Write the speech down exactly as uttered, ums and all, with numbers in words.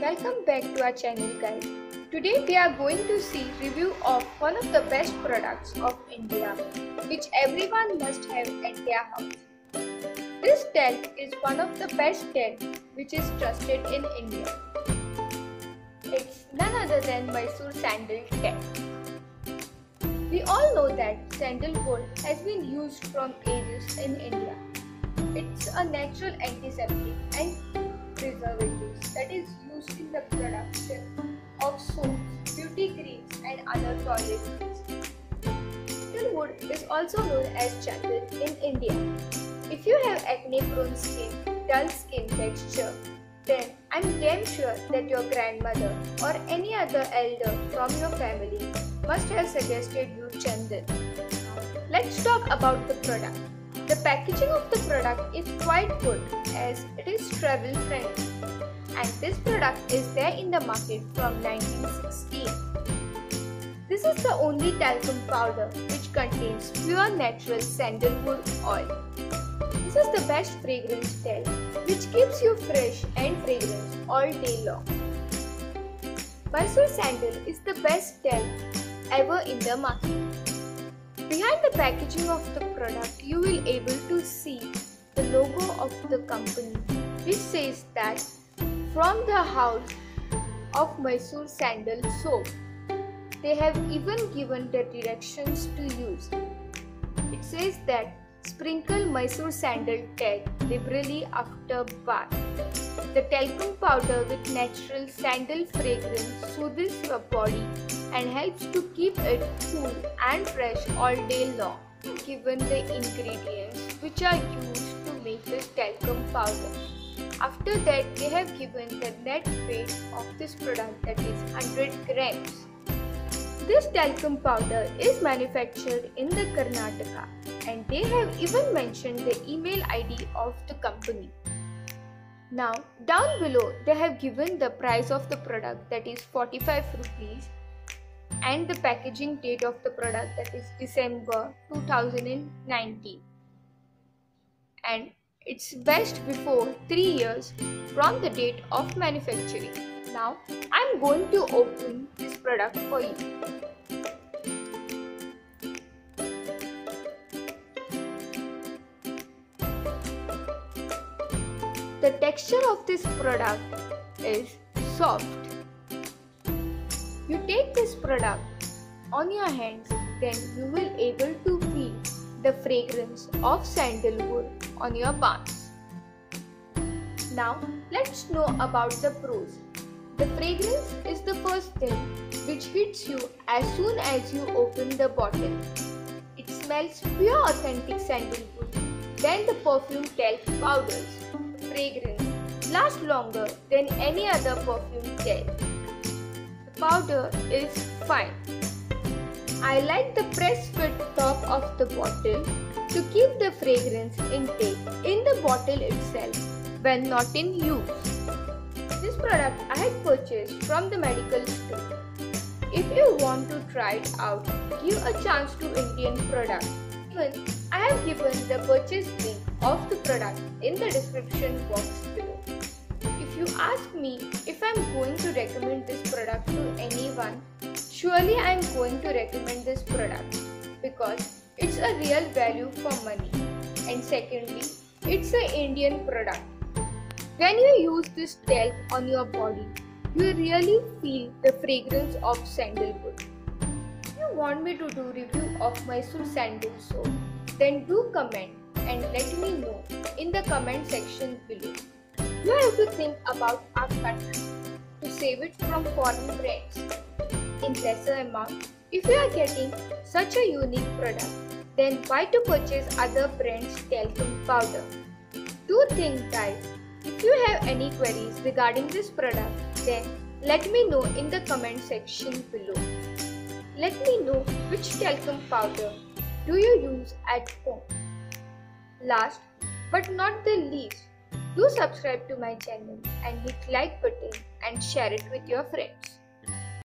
Welcome back to our channel, guys. Today we are going to see review of one of the best products of India, which everyone must have at their house. This talc is one of the best talc which is trusted in India. It's none other than Mysore Sandalwood Talc. We all know that sandalwood has been used from ages in India. It's a natural antiseptic and preservatives that is used in the production of soaps, beauty creams and other toiletries. Sandalwood is also known as chandan in India. If you have acne-prone skin, dull skin texture, then I'm damn sure that your grandmother or any other elder from your family must have suggested you chandan. Let's talk about the product. The packaging of the product is quite good as it is travel friendly, and this product is there in the market from nineteen sixteen. This is the only talcum powder which contains pure natural sandalwood oil. This is the best fragrance talc which keeps you fresh and fragrant all day long. Mysore Sandal is the best talc ever in the market. Behind the packaging of the product, you will able to see the logo of the company, which says that from the house of Mysore Sandal soap. They have even given the directions to use. It says that sprinkle Mysore Sandal talc liberally after bath. The talcum powder with natural sandal fragrance soothes your body and helps to keep it cool and fresh all day long. Given the ingredients which are used to make this talcum powder. After that, they have given the net weight of this product, that is one hundred grams. This talcum powder is manufactured in the Karnataka, and they have even mentioned the email I D of the company. Now, down below, they have given the price of the product, that is forty-five rupees. And the packaging date of the product, that is December two thousand nineteen, and it's best before three years from the date of manufacturing. Now I'm going to open this product for you. The texture of this product is soft. You take this product on your hands, then you will able to feel the fragrance of sandalwood on your palms. Now let's know about the pros. The fragrance is the first thing which hits you as soon as you open the bottle. It smells pure authentic sandalwood than the perfume talc powders. Fragrance lasts longer than any other perfume talc. Powder is fine. I like the press fit top of the bottle to keep the fragrance intake in the bottle itself when not in use. This product I had purchased from the medical store. If you want to try it out, give a chance to Indian product. Even I have given the purchase link of the product in the description box below. If you ask me if I am going to recommend this product to anyone, surely I am going to recommend this product because it's a real value for money, and secondly, it's an Indian product. When you use this talc on your body, you really feel the fragrance of sandalwood. If you want me to do review of Mysore Sandal soap, then do comment and let me know in the comment section below. You have to think about our country to save it from foreign brands. In lesser amount, if you are getting such a unique product, then why to purchase other brands' talcum powder? Do think, guys. If you have any queries regarding this product, then let me know in the comment section below. Let me know which talcum powder do you use at home. Last but not the least, do subscribe to my channel and hit like button and share it with your friends.